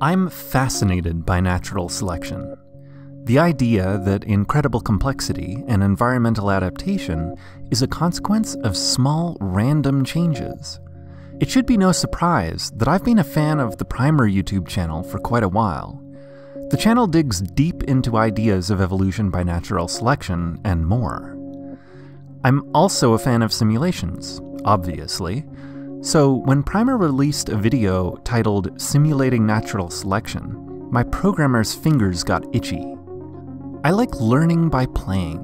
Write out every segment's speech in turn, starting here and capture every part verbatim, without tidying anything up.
I'm fascinated by natural selection. The idea that incredible complexity and environmental adaptation is a consequence of small, random changes. It should be no surprise that I've been a fan of the Primer YouTube channel for quite a while. The channel digs deep into ideas of evolution by natural selection and more. I'm also a fan of simulations, obviously. So when Primer released a video titled Simulating Natural Selection, my programmer's fingers got itchy. I like learning by playing.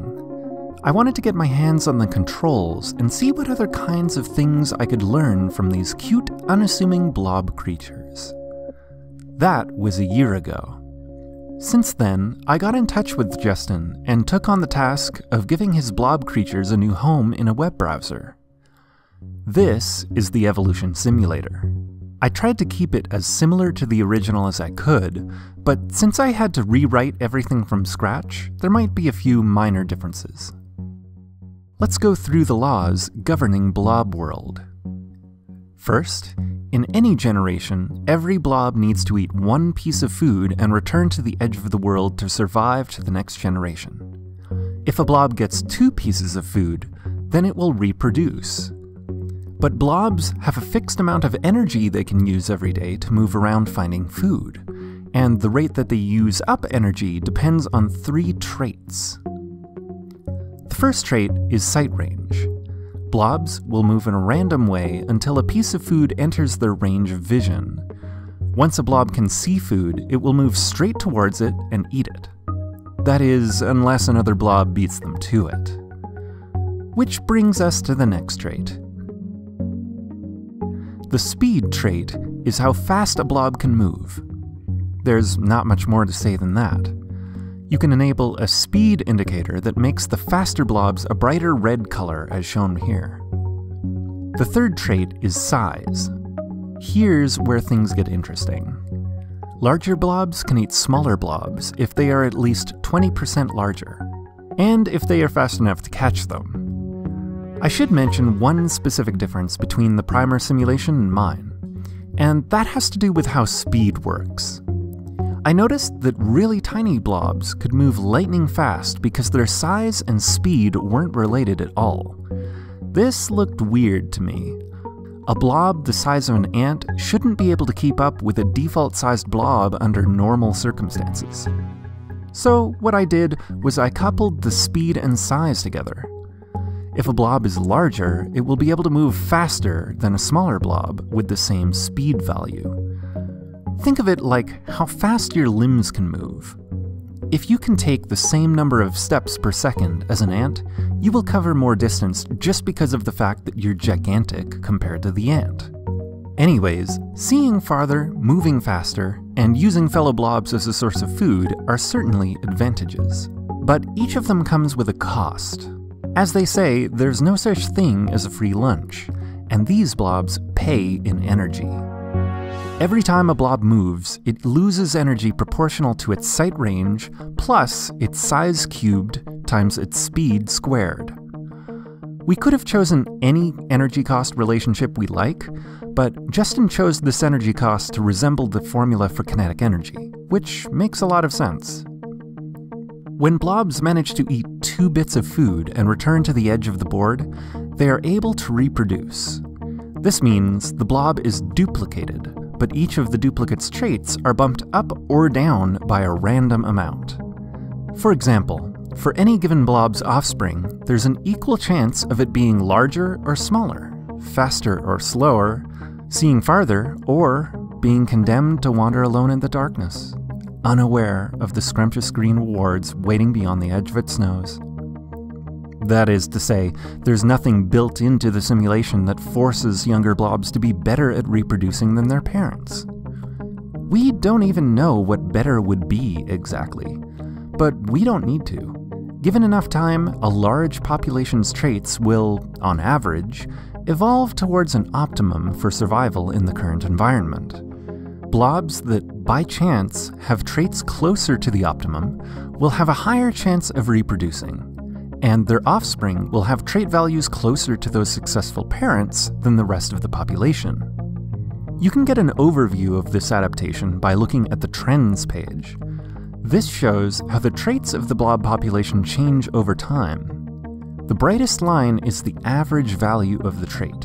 I wanted to get my hands on the controls and see what other kinds of things I could learn from these cute, unassuming blob creatures. That was a year ago. Since then, I got in touch with Justin and took on the task of giving his blob creatures a new home in a web browser. This is the Evolution Simulator. I tried to keep it as similar to the original as I could, but since I had to rewrite everything from scratch, there might be a few minor differences. Let's go through the laws governing Blob World. First, in any generation, every blob needs to eat one piece of food and return to the edge of the world to survive to the next generation. If a blob gets two pieces of food, then it will reproduce. But blobs have a fixed amount of energy they can use every day to move around finding food, and the rate that they use up energy depends on three traits. The first trait is sight range. Blobs will move in a random way until a piece of food enters their range of vision. Once a blob can see food, it will move straight towards it and eat it. That is, unless another blob beats them to it. Which brings us to the next trait. The speed trait is how fast a blob can move. There's not much more to say than that. You can enable a speed indicator that makes the faster blobs a brighter red color as shown here. The third trait is size. Here's where things get interesting. Larger blobs can eat smaller blobs if they are at least twenty percent larger, and if they are fast enough to catch them. I should mention one specific difference between the Primer simulation and mine, and that has to do with how speed works. I noticed that really tiny blobs could move lightning fast because their size and speed weren't related at all. This looked weird to me. A blob the size of an ant shouldn't be able to keep up with a default-sized blob under normal circumstances. So what I did was I coupled the speed and size together. If a blob is larger, it will be able to move faster than a smaller blob with the same speed value. Think of it like how fast your limbs can move. If you can take the same number of steps per second as an ant, you will cover more distance just because of the fact that you're gigantic compared to the ant. Anyways, seeing farther, moving faster, and using fellow blobs as a source of food are certainly advantages. But each of them comes with a cost. As they say, there's no such thing as a free lunch, and these blobs pay in energy. Every time a blob moves, it loses energy proportional to its sight range, plus its size cubed times its speed squared. We could have chosen any energy cost relationship we like, but Justin chose this energy cost to resemble the formula for kinetic energy, which makes a lot of sense. When blobs manage to eat two bits of food and return to the edge of the board, they are able to reproduce. This means the blob is duplicated, but each of the duplicate's traits are bumped up or down by a random amount. For example, for any given blob's offspring, there's an equal chance of it being larger or smaller, faster or slower, seeing farther, or being condemned to wander alone in the darkness, unaware of the scrumptious green rewards waiting beyond the edge of its nose. That is to say, there's nothing built into the simulation that forces younger blobs to be better at reproducing than their parents. We don't even know what better would be exactly, but we don't need to. Given enough time, a large population's traits will, on average, evolve towards an optimum for survival in the current environment. Blobs that, by chance, have traits closer to the optimum will have a higher chance of reproducing, and their offspring will have trait values closer to those successful parents than the rest of the population. You can get an overview of this adaptation by looking at the Trends page. This shows how the traits of the blob population change over time. The brightest line is the average value of the trait.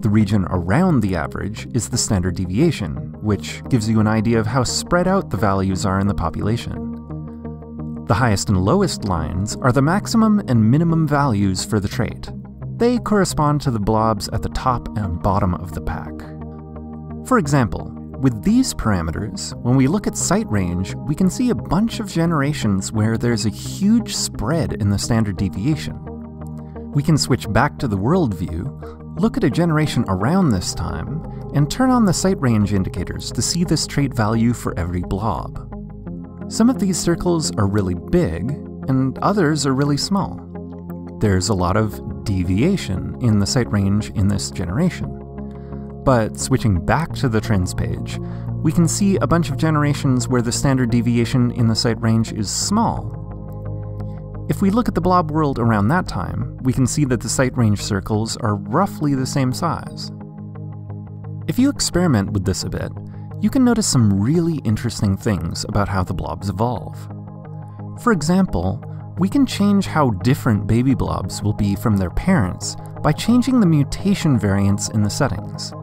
The region around the average is the standard deviation, which gives you an idea of how spread out the values are in the population. The highest and lowest lines are the maximum and minimum values for the trait. They correspond to the blobs at the top and bottom of the pack. For example, with these parameters, when we look at site range, we can see a bunch of generations where there's a huge spread in the standard deviation. We can switch back to the world view, look at a generation around this time, and turn on the site range indicators to see this trait value for every blob. Some of these circles are really big, and others are really small. There's a lot of deviation in the site range in this generation. But switching back to the Trends page, we can see a bunch of generations where the standard deviation in the site range is small. If we look at the blob world around that time, we can see that the site range circles are roughly the same size. If you experiment with this a bit, you can notice some really interesting things about how the blobs evolve. For example, we can change how different baby blobs will be from their parents by changing the mutation variance in the settings.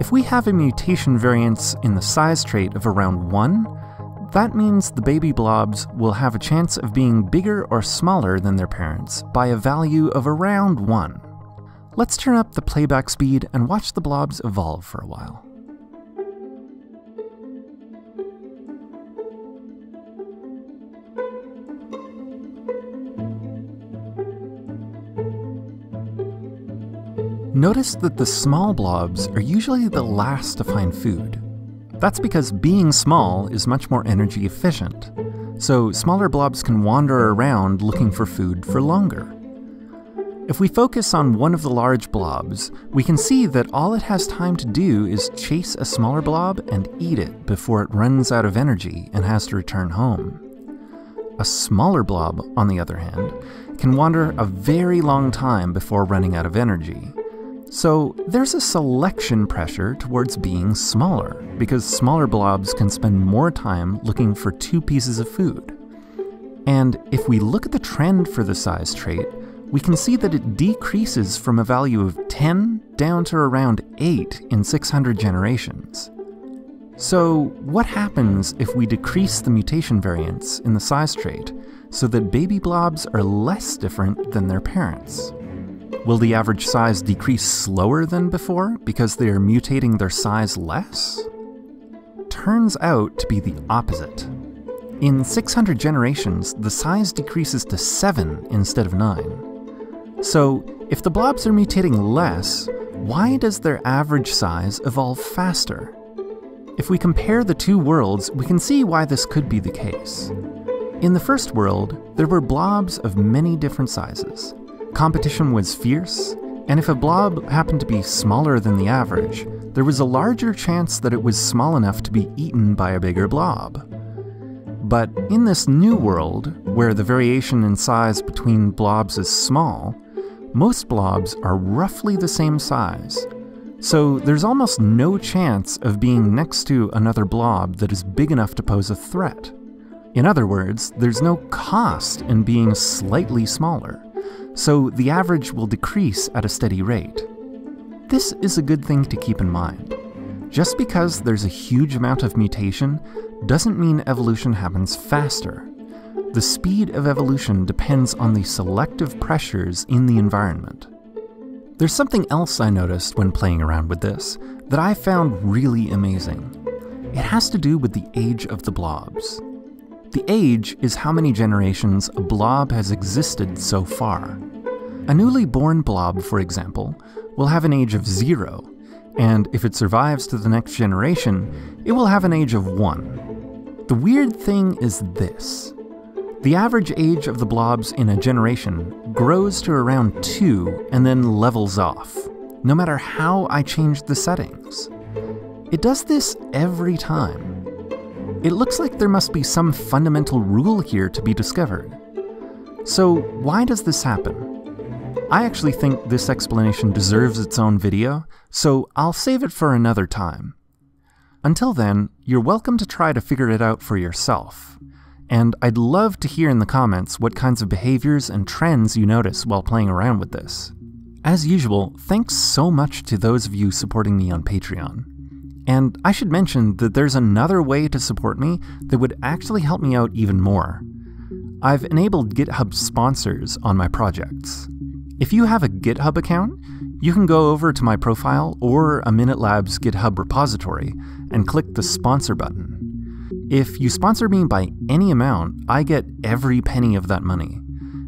If we have a mutation variance in the size trait of around one, that means the baby blobs will have a chance of being bigger or smaller than their parents by a value of around one. Let's turn up the playback speed and watch the blobs evolve for a while. Notice that the small blobs are usually the last to find food. That's because being small is much more energy efficient, so smaller blobs can wander around looking for food for longer. If we focus on one of the large blobs, we can see that all it has time to do is chase a smaller blob and eat it before it runs out of energy and has to return home. A smaller blob, on the other hand, can wander a very long time before running out of energy. So there's a selection pressure towards being smaller, because smaller blobs can spend more time looking for two pieces of food. And if we look at the trend for the size trait, we can see that it decreases from a value of ten down to around eight in six hundred generations. So what happens if we decrease the mutation variance in the size trait so that baby blobs are less different than their parents? Will the average size decrease slower than before because they are mutating their size less? Turns out to be the opposite. In six hundred generations, the size decreases to seven instead of nine. So if the blobs are mutating less, why does their average size evolve faster? If we compare the two worlds, we can see why this could be the case. In the first world, there were blobs of many different sizes. Competition was fierce, and if a blob happened to be smaller than the average, there was a larger chance that it was small enough to be eaten by a bigger blob. But in this new world, where the variation in size between blobs is small, most blobs are roughly the same size, so there's almost no chance of being next to another blob that is big enough to pose a threat. In other words, there's no cost in being slightly smaller. So the average will decrease at a steady rate. This is a good thing to keep in mind. Just because there's a huge amount of mutation doesn't mean evolution happens faster. The speed of evolution depends on the selective pressures in the environment. There's something else I noticed when playing around with this that I found really amazing. It has to do with the age of the blobs. The age is how many generations a blob has existed so far. A newly born blob, for example, will have an age of zero, and if it survives to the next generation, it will have an age of one. The weird thing is this. The average age of the blobs in a generation grows to around two and then levels off, no matter how I change the settings. It does this every time. It looks like there must be some fundamental rule here to be discovered. So why does this happen? I actually think this explanation deserves its own video, so I'll save it for another time. Until then, you're welcome to try to figure it out for yourself. And I'd love to hear in the comments what kinds of behaviors and trends you notice while playing around with this. As usual, thanks so much to those of you supporting me on Patreon. And I should mention that there's another way to support me that would actually help me out even more. I've enabled GitHub Sponsors on my projects. If you have a GitHub account, you can go over to my profile or a Minute Labs GitHub repository and click the sponsor button. If you sponsor me by any amount, I get every penny of that money.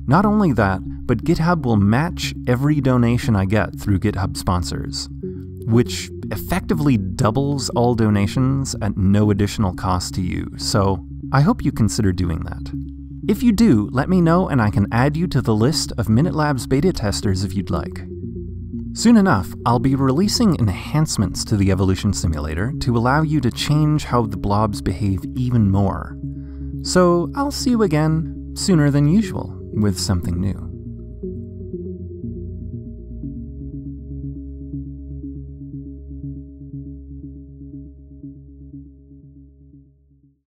Not only that, but GitHub will match every donation I get through GitHub Sponsors, which effectively doubles all donations at no additional cost to you, so I hope you consider doing that. If you do, let me know and I can add you to the list of Minute Labs beta testers if you'd like. Soon enough, I'll be releasing enhancements to the Evolution Simulator to allow you to change how the blobs behave even more. So I'll see you again sooner than usual with something new.